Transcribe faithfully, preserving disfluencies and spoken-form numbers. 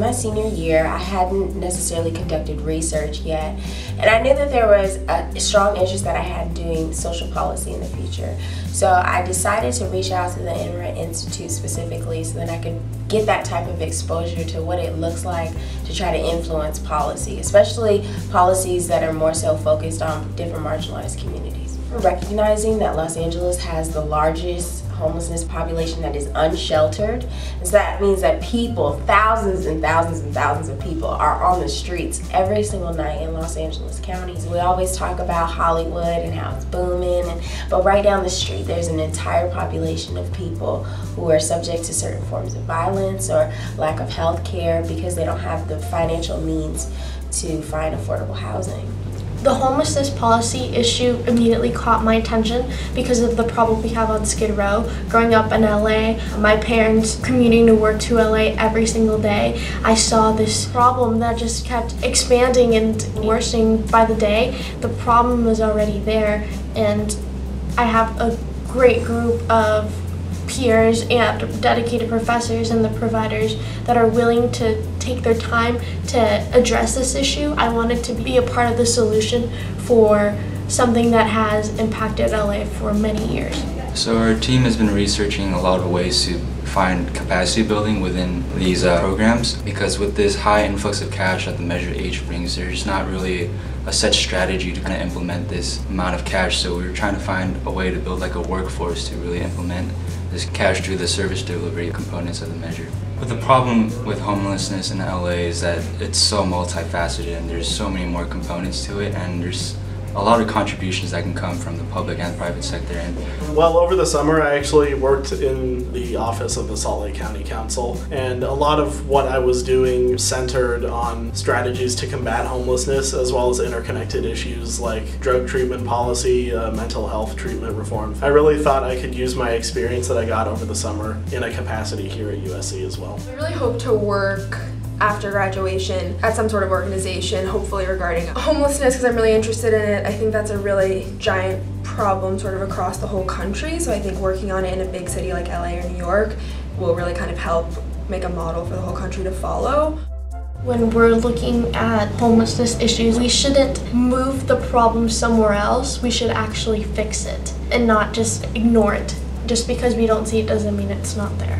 in my senior year, I hadn't necessarily conducted research yet, and I knew that there was a strong interest that I had in doing social policy in the future. So I decided to reach out to the Unruh Institute specifically so that I could get that type of exposure to what it looks like to try to influence policy, especially policies that are more so focused on different marginalized communities. Recognizing that Los Angeles has the largest homelessness population that is unsheltered, so that means that people, thousands and thousands and thousands of people are on the streets every single night in Los Angeles County. So we always talk about Hollywood and how it's booming, and, but right down the street there's an entire population of people who are subject to certain forms of violence or lack of health care because they don't have the financial means to find affordable housing. The homelessness policy issue immediately caught my attention because of the problem we have on Skid Row. Growing up in L A, my parents commuting to work to L A every single day, I saw this problem that just kept expanding and worsening by the day. The problem was already there, and I have a great group of peers and dedicated professors and the providers that are willing to take their time to address this issue. I wanted to be a part of the solution for something that has impacted L A for many years. So our team has been researching a lot of ways to find capacity building within these uh, programs, because with this high influx of cash that the Measure H brings, there's not really a set strategy to kind of implement this amount of cash. So we were trying to find a way to build like a workforce to really implement this cash through the service delivery components of the measure. But the problem with homelessness in L A is that it's so multifaceted and there's so many more components to it, and there's a lot of contributions that can come from the public and private sector. And well, over the summer I actually worked in the office of the Salt Lake County Council, and a lot of what I was doing centered on strategies to combat homelessness as well as interconnected issues like drug treatment policy, uh, mental health treatment reform. I really thought I could use my experience that I got over the summer in a capacity here at U S C as well. I really hope to work after graduation at some sort of organization, hopefully regarding homelessness, because I'm really interested in it. I think that's a really giant problem sort of across the whole country, so I think working on it in a big city like L A or New York will really kind of help make a model for the whole country to follow. When we're looking at homelessness issues, we shouldn't move the problem somewhere else. We should actually fix it and not just ignore it. Just because we don't see it doesn't mean it's not there.